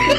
You